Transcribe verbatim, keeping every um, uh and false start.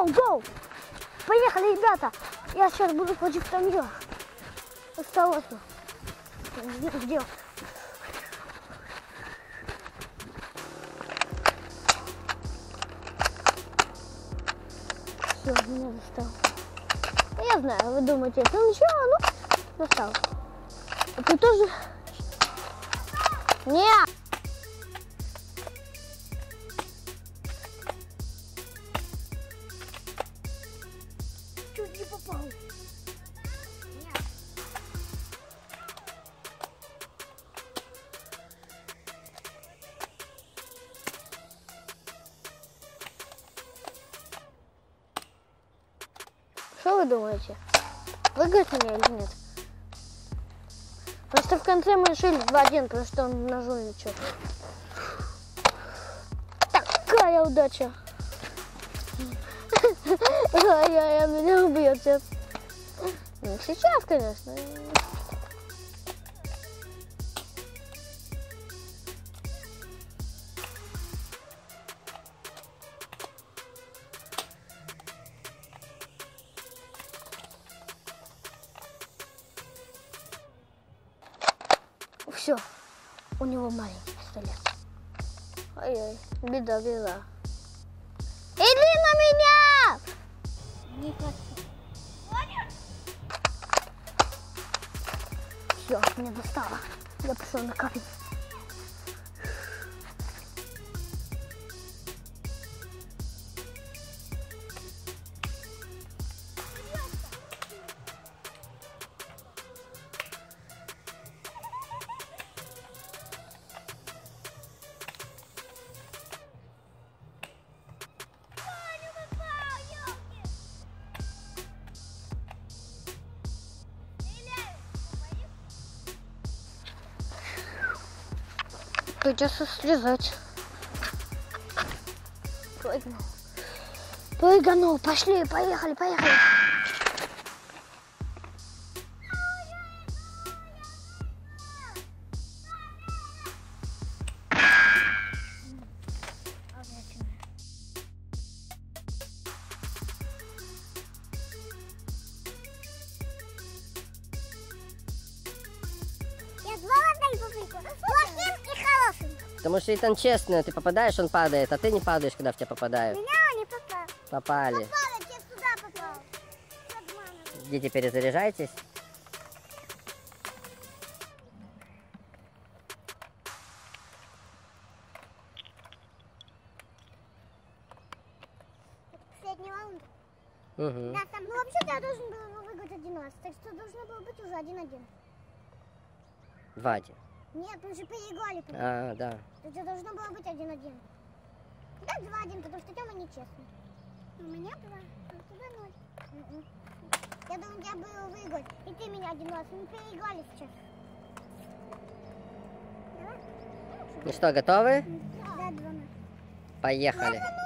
Гоу, гоу! Поехали, ребята! Я сейчас буду ходить в тамье. Осторожно. Где? Все, меня достал. Я знаю, вы думаете, это ничего, ну, достал. А ты тоже... Нет! Чуть не попал. Нет. Что вы думаете? Выиграть меня или нет? Просто в конце мы решили два один, потому что он нажульничал. Такая удача! Ай-яй-яй, меня убьет сейчас. Ну, сейчас, конечно. Все, у него маленький пистолет. Ай-яй, беда, беда. Иди на меня! Не все, меня достало. Я пошел на камень. Придется слезать. Прыгнул. Прыгнул. Пошли, поехали, поехали. Потому что Итан честный, ты попадаешь, он падает, а ты не падаешь, когда в тебя попадают. Меня они попали. Попали. Попали, я сюда попал. Идите, перезаряжайтесь. Это последний раунд. Угу. Да, там... Ну вообще-то я должен был выиграть один раз, так что должно было быть уже один-один. два-один. Нет, мы же переиграли. А, да. Это должно было быть один-один. Да, два-один, потому что Тёма нечестный. У меня два, а у тебя ноль. У-у. Я думаю, я был выиграть. И ты меня один раз. Мы переиграли сейчас. Давай. Ну что, готовы? Да, да, два. Поехали.